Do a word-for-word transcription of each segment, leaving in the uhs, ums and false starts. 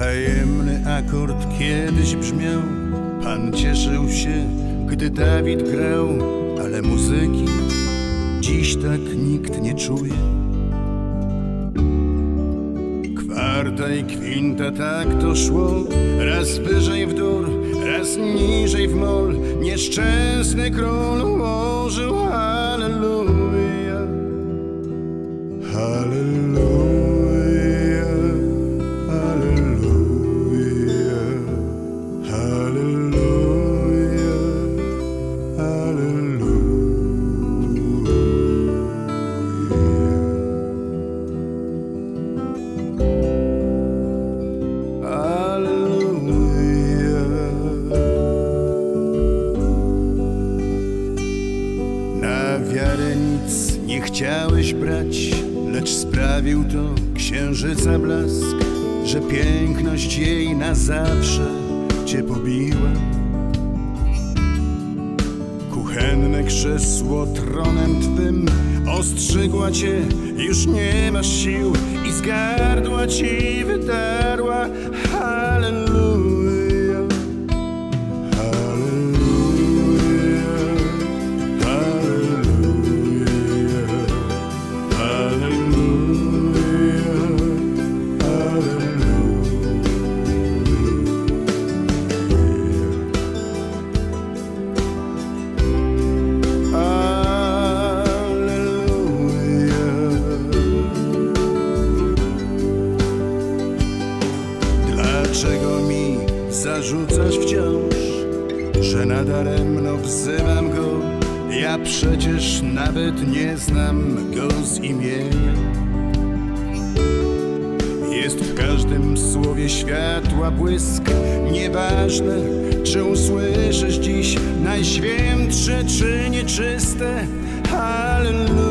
Tajemny akord kiedyś brzmiał. Pan cieszył się, gdy Dawid grał, ale muzyki dziś tak nikt nie czuje. Kwarta i kwinta, tak to szło. Raz wyżej w dur, raz niżej w mol. Nieszczęsny król ułożył Alleluja, Alleluja, Alleluja, Alleluja, Alleluja. Wiarę nic nie chciałeś brać, lecz sprawił to księżyca blask, że piękność jej na zawsze cię pobiła. Kuchenne krzesło tronem twym ostrzygła cię, już nie masz sił, i z gardła ci wytarła Alleluja. Dlaczego mi zarzucasz wciąż, że nadaremno wzywam go? Ja przecież nawet nie znam go z imienia. Jest w każdym słowie światła błysk. Nieważne, czy usłyszysz dziś najświętsze czy nieczyste Alleluja.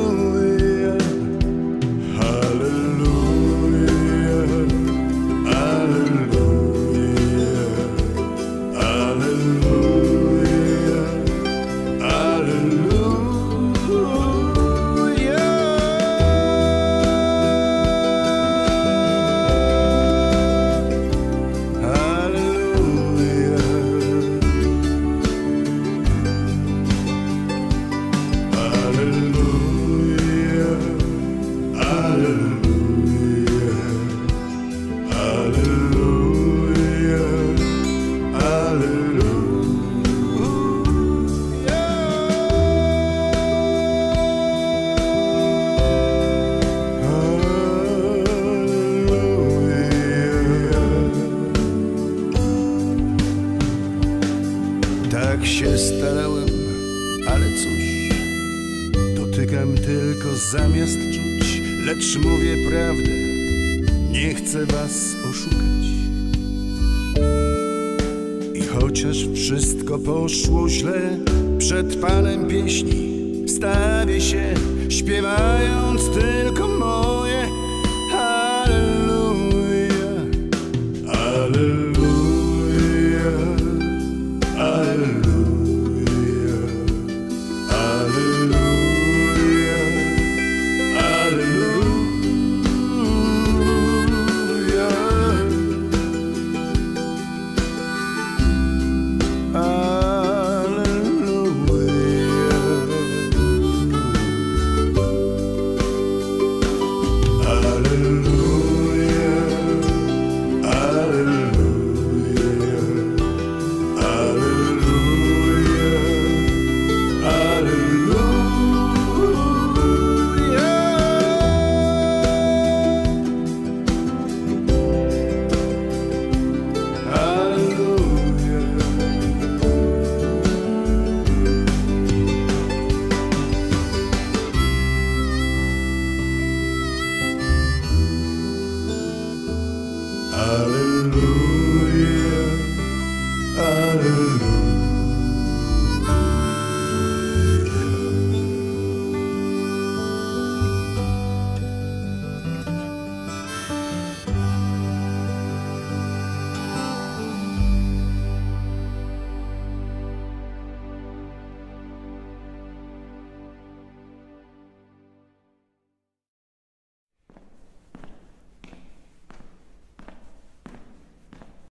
Tak się starałem, ale cóż, dotykam tylko zamiast czuć, lecz mówię prawdę, nie chcę was oszukać. I chociaż wszystko poszło źle, przed Panem pieśni stawię się, śpiewając tylko moje Alleluja, Alleluja. Hallelujah.